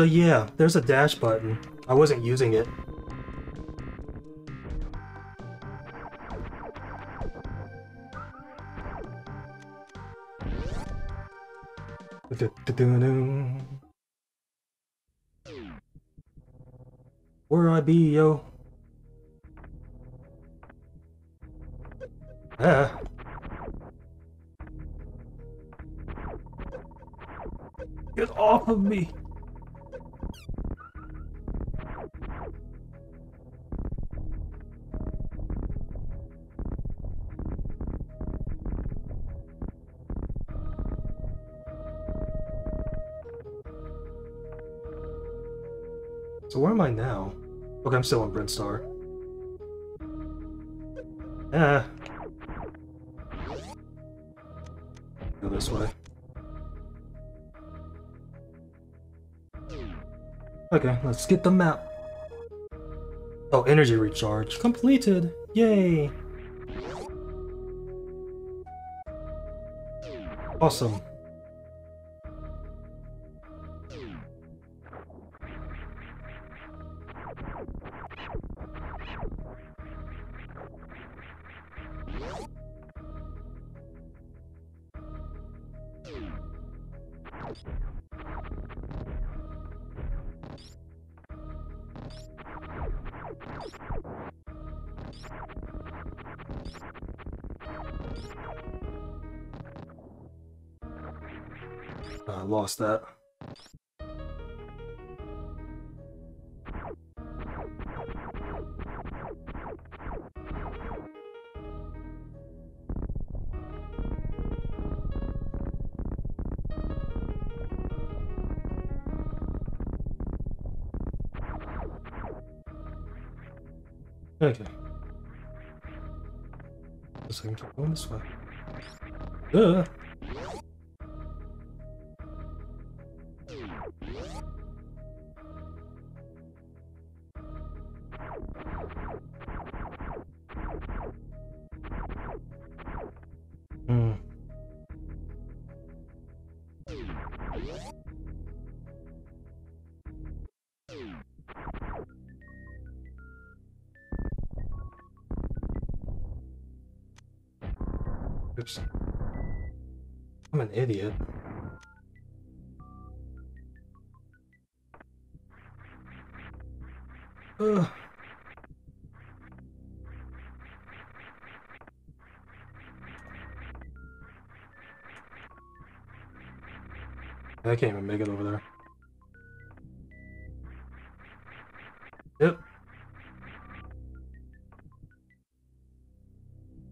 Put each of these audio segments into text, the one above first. So yeah, there's a dash button. I wasn't using it. Where I be, yo? Ah. Get off of me! So where am I now? Okay, I'm still on Brinstar. Ah. Go this way. Okay, let's get the map. Oh, energy recharge. Completed! Yay! Awesome. I lost that. Okay. Guess I can keep going this way. Duh! Oops. I'm an idiot. Ugh. I can't even make it over there. Yep.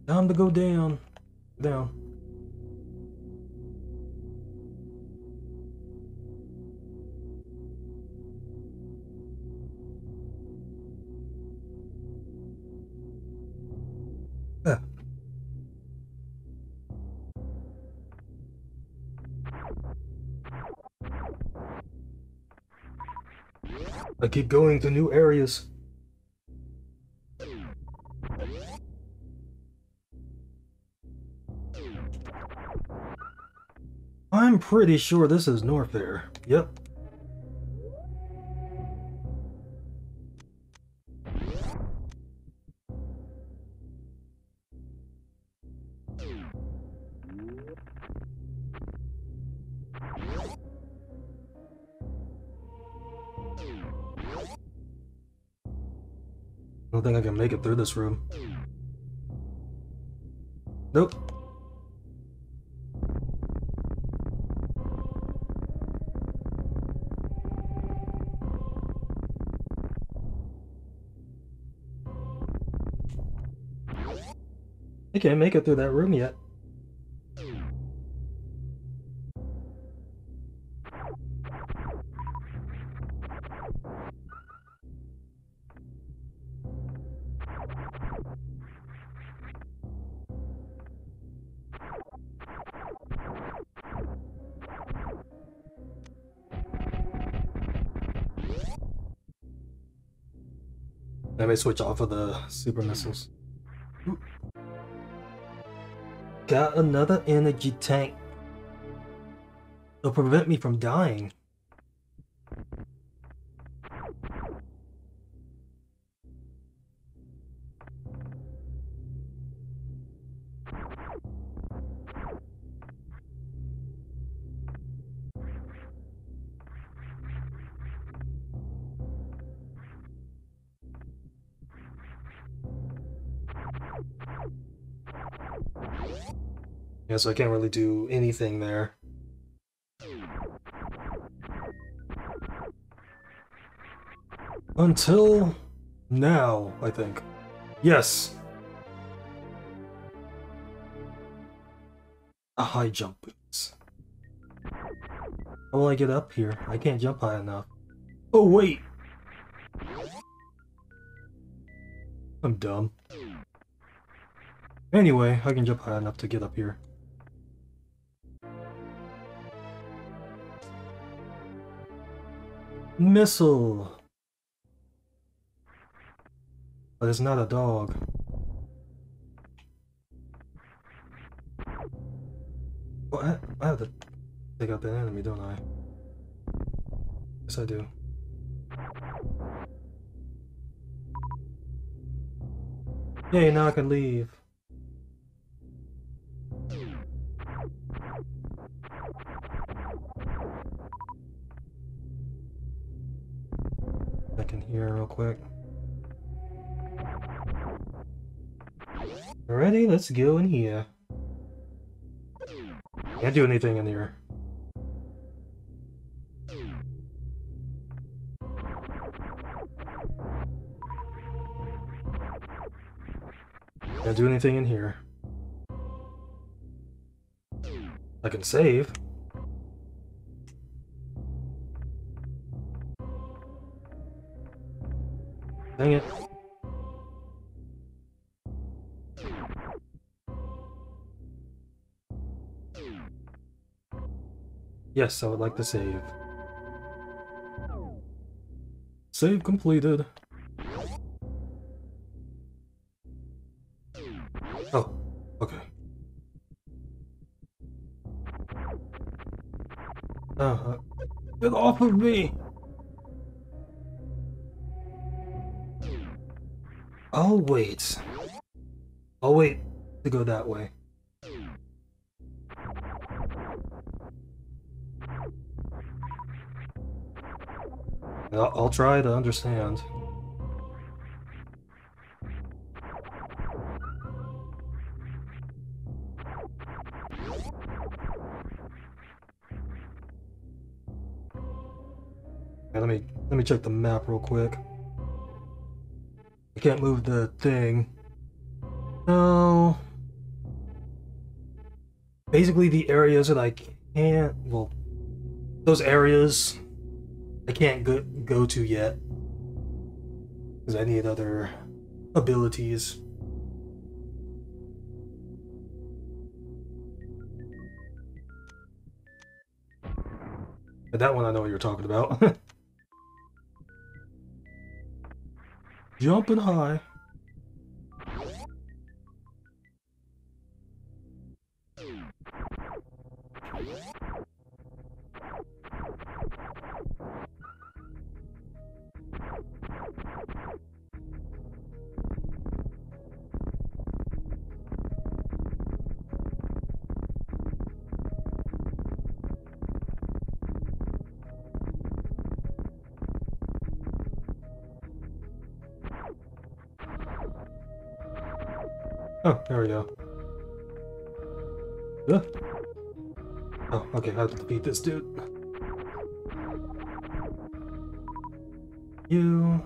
Time to go down. Down. Ah. I keep going to new areas. I'm pretty sure this is Norfair. Yep. I don't think I can make it through this room. Nope. I can't make it through that room yet. Let me switch off of the super missiles. Got another energy tank. It'll prevent me from dying. Yeah, so I can't really do anything there. Until now, I think. Yes! A high jump, please. How will I get up here? I can't jump high enough. Oh, wait! I'm dumb. Anyway, I can jump high enough to get up here. Missile! But it's not a dog. Well, I have to take out that enemy, don't I? Yes, I do. Yay, now I can leave. Back in here real quick. Alrighty, let's go in here. Can't do anything in here. Can't do anything in here. I can save. Dang it. Yes, I would like to save. Save completed. Oh, okay. Get off of me! I'll wait. I'll wait to go that way. I'll try to understand. Okay, let me check the map real quick. I can't move the thing. No. Basically, the areas that I can't, well, those areas I can't go to yet, because I need other abilities. But that one I know what you're talking about. Jumping high. Oh, there we go. Oh, okay, I have to defeat this dude. You.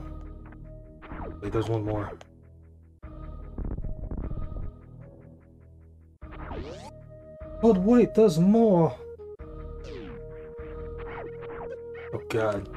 Wait, there's one more. But wait, there's more! Oh god.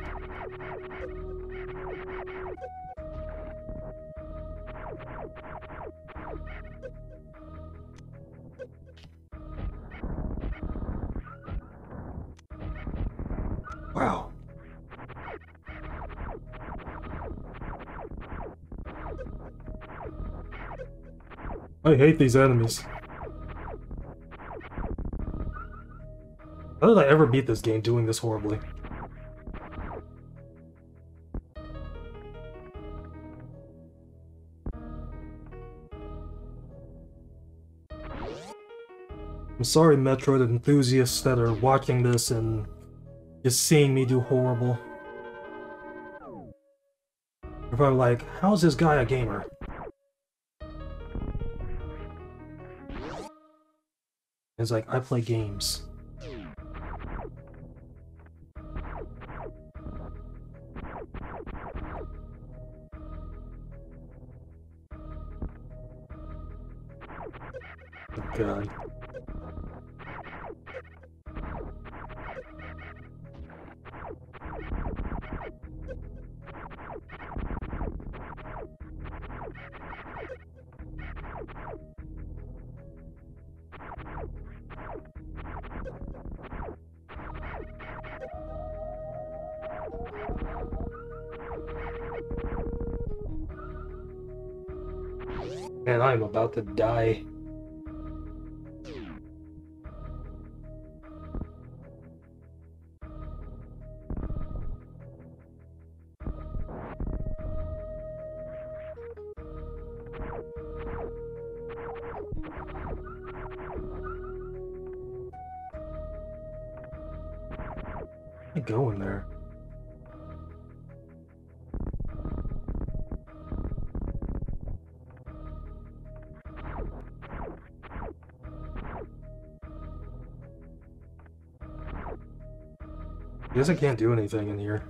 I hate these enemies. How did I ever beat this game doing this horribly? I'm sorry, Metroid enthusiasts that are watching this and just seeing me do horrible. They're probably like, how's this guy a gamer? It's like, I play games. God. Man, I'm about to die. Going there. I guess I can't do anything in here.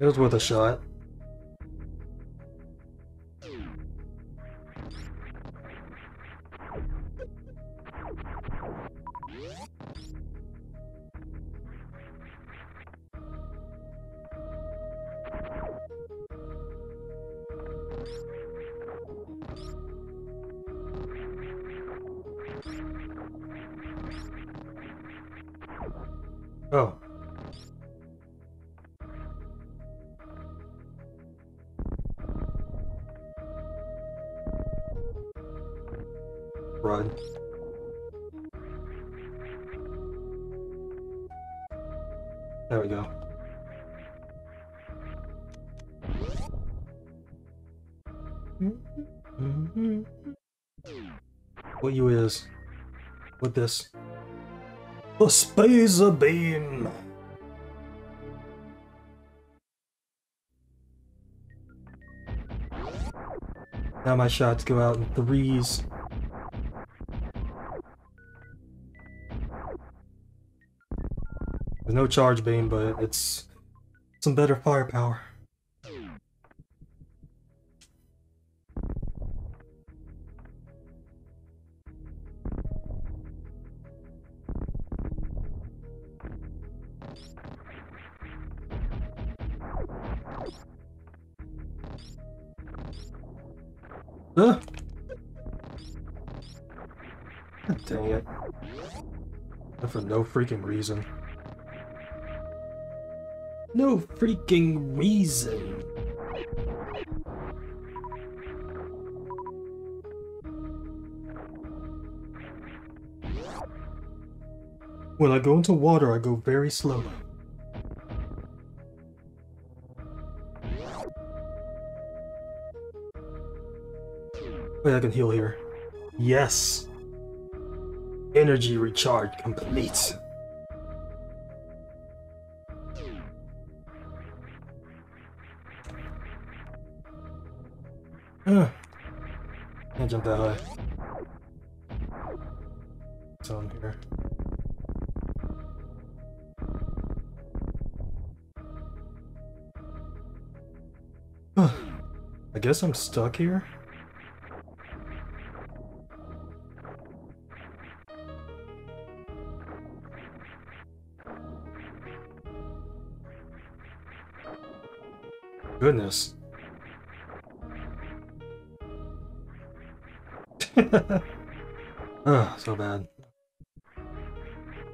It was worth a shot. Oh. Run. There we go. What you is? With this? The Spazer Beam! Now my shots go out in threes. No charge beam, but it's some better firepower. Dang it. But for no freaking reason. No freaking reason. When I go into water, I go very slowly. Wait, I can heal here. Yes! Energy recharge complete. Can't jump that high. It's on here. I guess I'm stuck here. Goodness. Oh, so bad.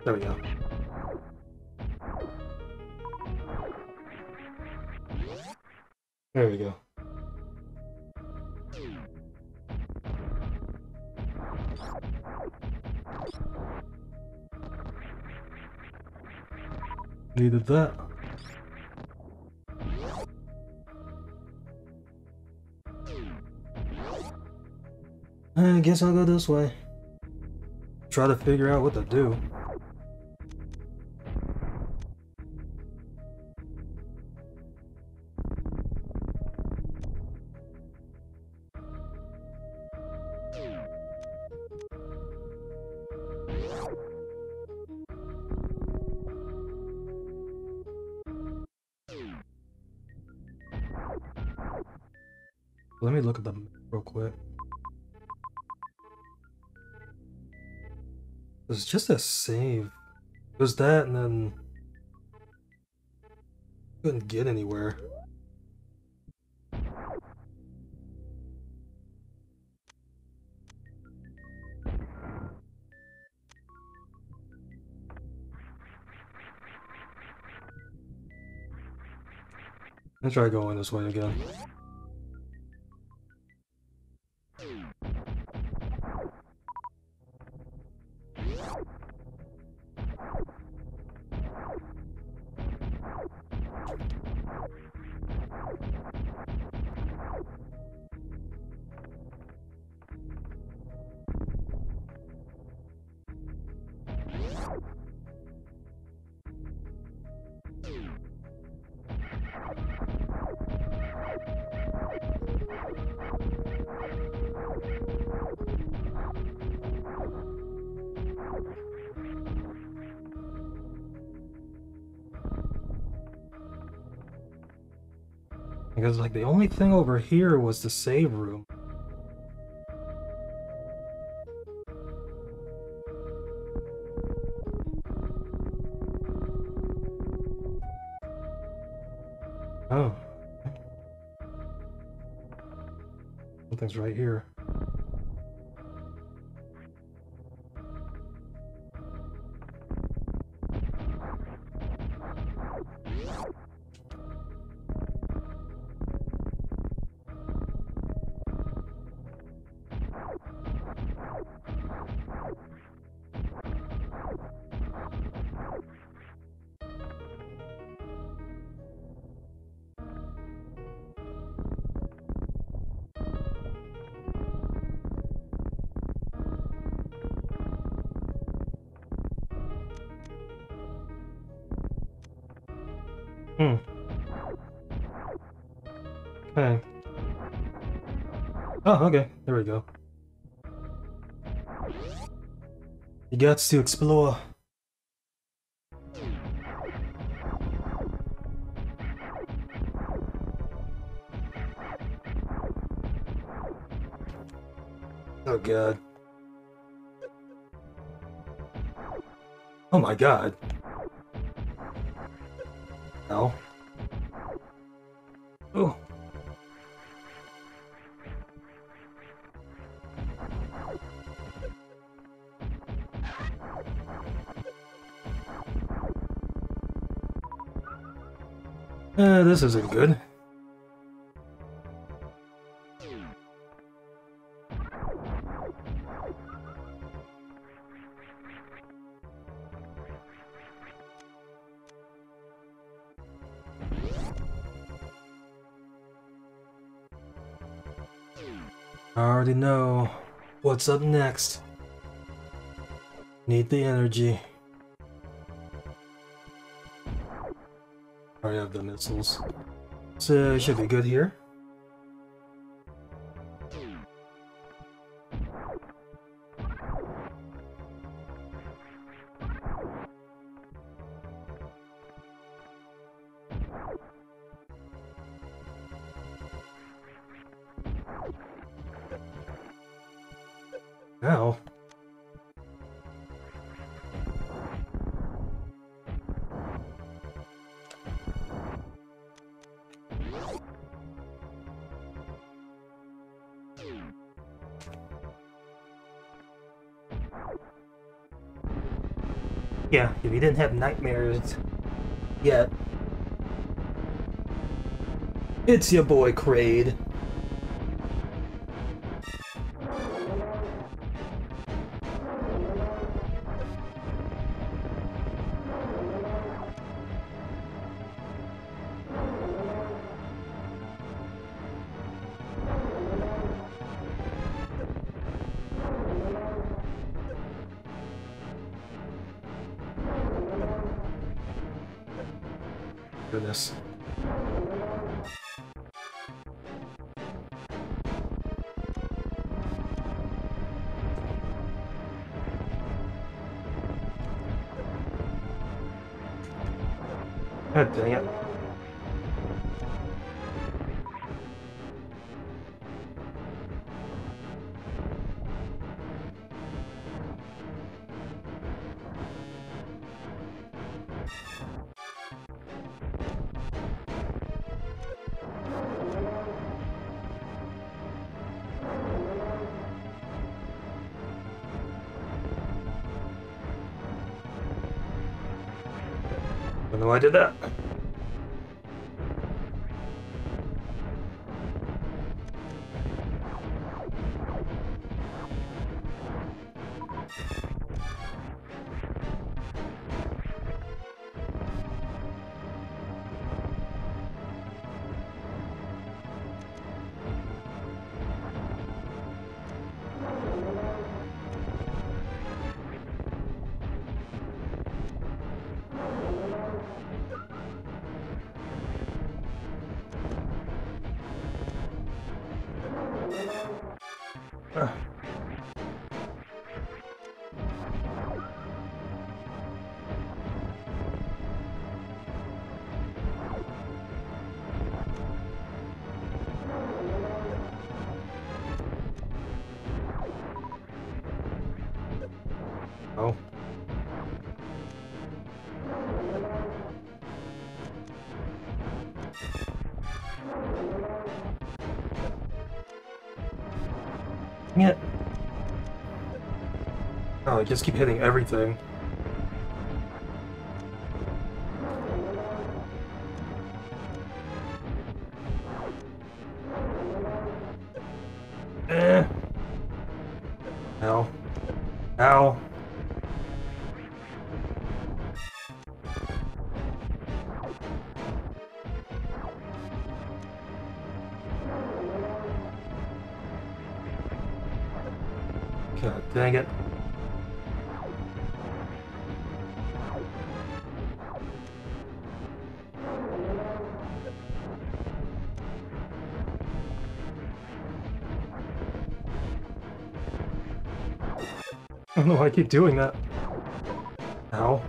There we go. There we go. Needed that. I guess I'll go this way. Try to figure out what to do. Let me look at them real quick. It was just a save. It was that, and then couldn't get anywhere. I'll try going this way again. Because, like, the only thing over here was the save room. Oh. Something's right here. Okay. Oh, okay. There we go. You got to explore. Oh god. Oh my god. No. Oh. This isn't good. I already know what's up next. Need the energy. I already have the missiles, so it should be good here. Ow. Yeah, if you didn't have nightmares yet, it's your boy Kraid. Goodness. God dang it. I know I did that. I just keep hitting everything. Ow. Ow. God dang it. I don't know why I keep doing that. Ow.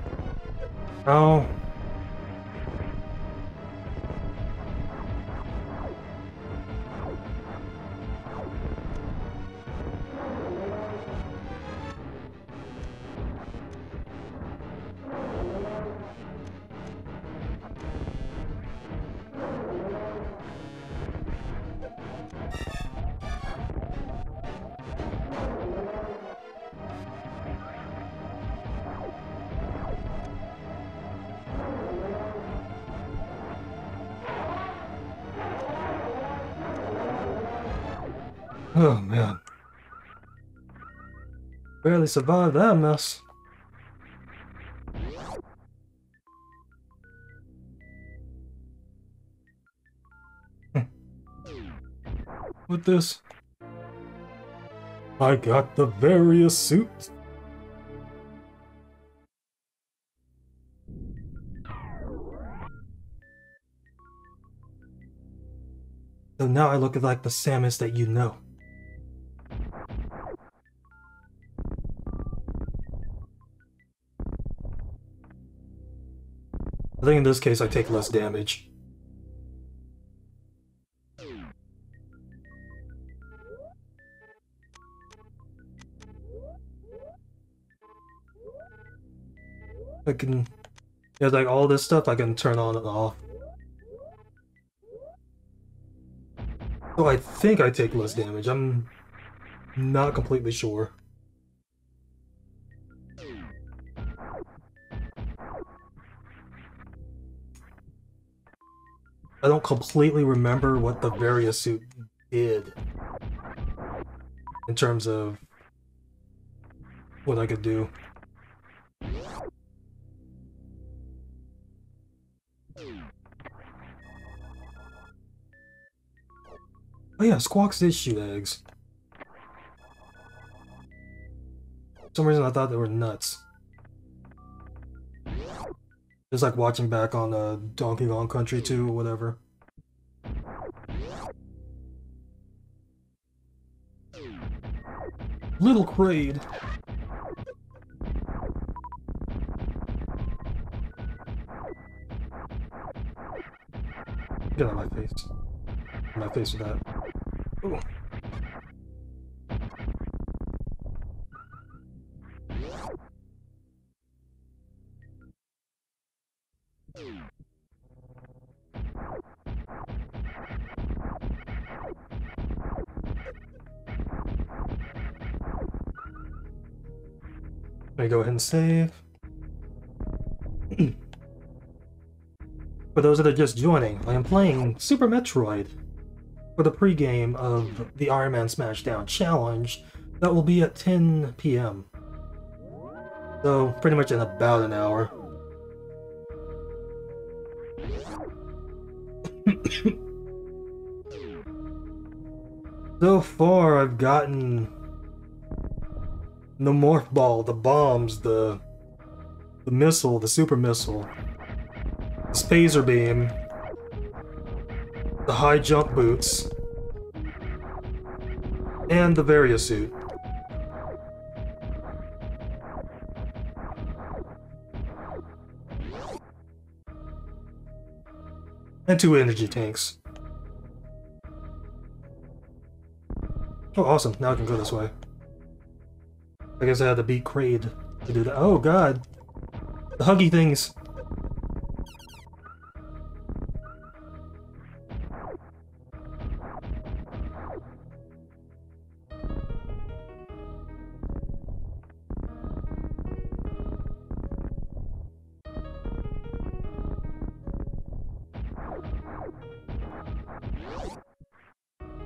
Ow. Oh man, barely survived that mess. With this, I got the Varia Suit. So now I look like the Samus that you know. I think in this case I take less damage. I can... There's like all this stuff I can turn on and off. So I think I take less damage. I'm not completely sure. I don't completely remember what the Varia Suit did in terms of what I could do. Oh yeah, Squawks did shoot eggs. For some reason I thought they were nuts. Just like watching back on Donkey Kong Country 2 or whatever. Little Kraid. Get out of my face. Get out of my face with that. Ooh. Let me go ahead and save. For those that are just joining, I am playing Super Metroid for the pregame of the Iron Man Smashdown challenge that will be at 10 p.m. So, pretty much in about an hour. So far, I've gotten the Morph Ball, the bombs, the missile, the super missile, the Spazer Beam, the high jump boots, and the Varia Suit. And 2 energy tanks. Oh, awesome. Now I can go this way. I guess I had to beat Kraid to do that. Oh god! The huggy things!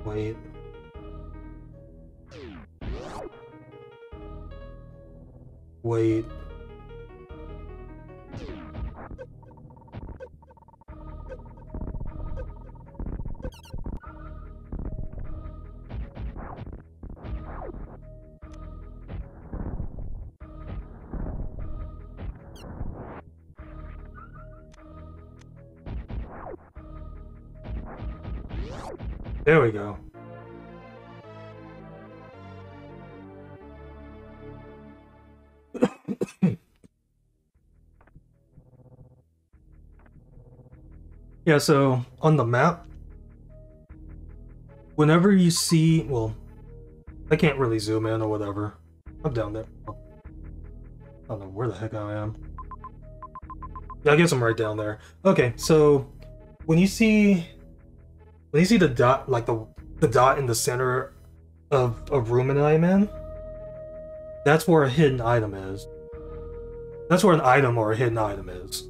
Wait. Wait. There we go. Yeah, so on the map, whenever you see, well, I can't really zoom in or whatever. I'm down there. I don't know where the heck I am. Yeah, I guess I'm right down there. Okay, so when you see the dot, like the dot in the center of a room that I'm in, that's where a hidden item is. That's where an item or a hidden item is.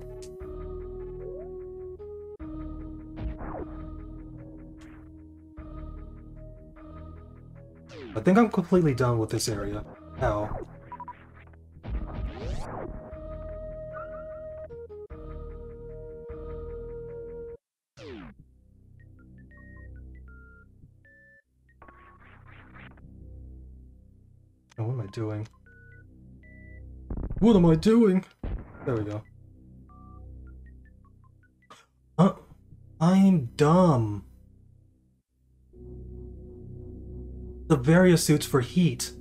I think I'm completely done with this area now. Oh, what am I doing? What am I doing? There we go. Huh? I'm dumb. The various suits for heat.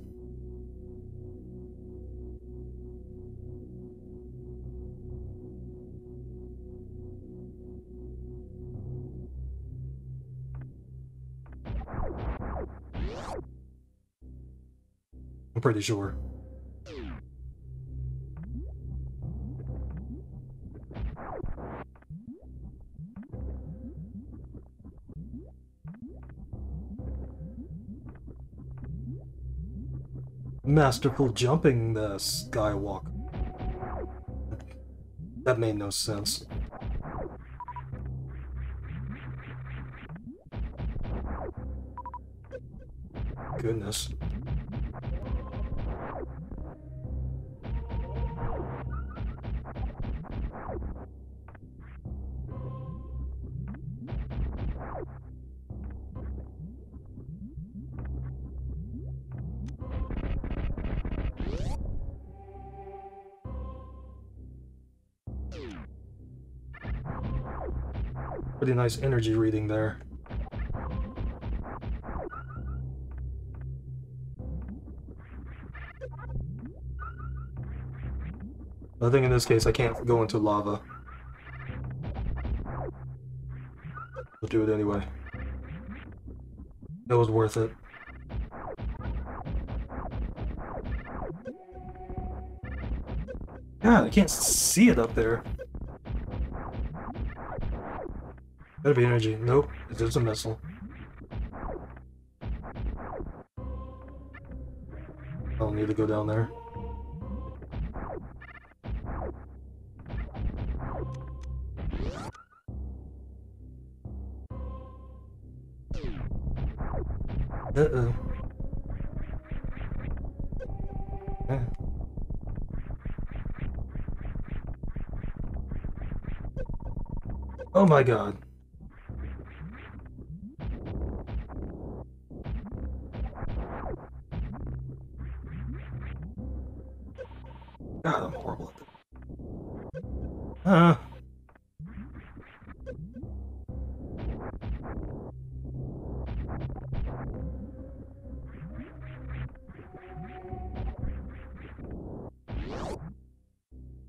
I'm pretty sure. Masterful jumping the skywalk. That made no sense. Goodness. pretty nice energy reading there. I think in this case I can't go into lava. I'll do it anyway. It was worth it. God, I can't see it up there. Gotta be energy. Nope, it's just a missile. I don't need to go down there. Uh-oh. Yeah. Oh my god. God, I'm horrible at this.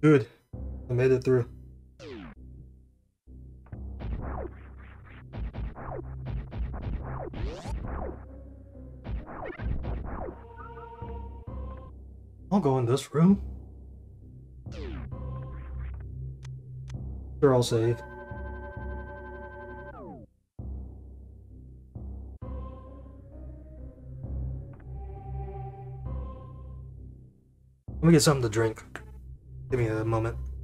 Good. I made it through. I'll go in this room. Sure, I'll save. Let me get something to drink. Give me a moment.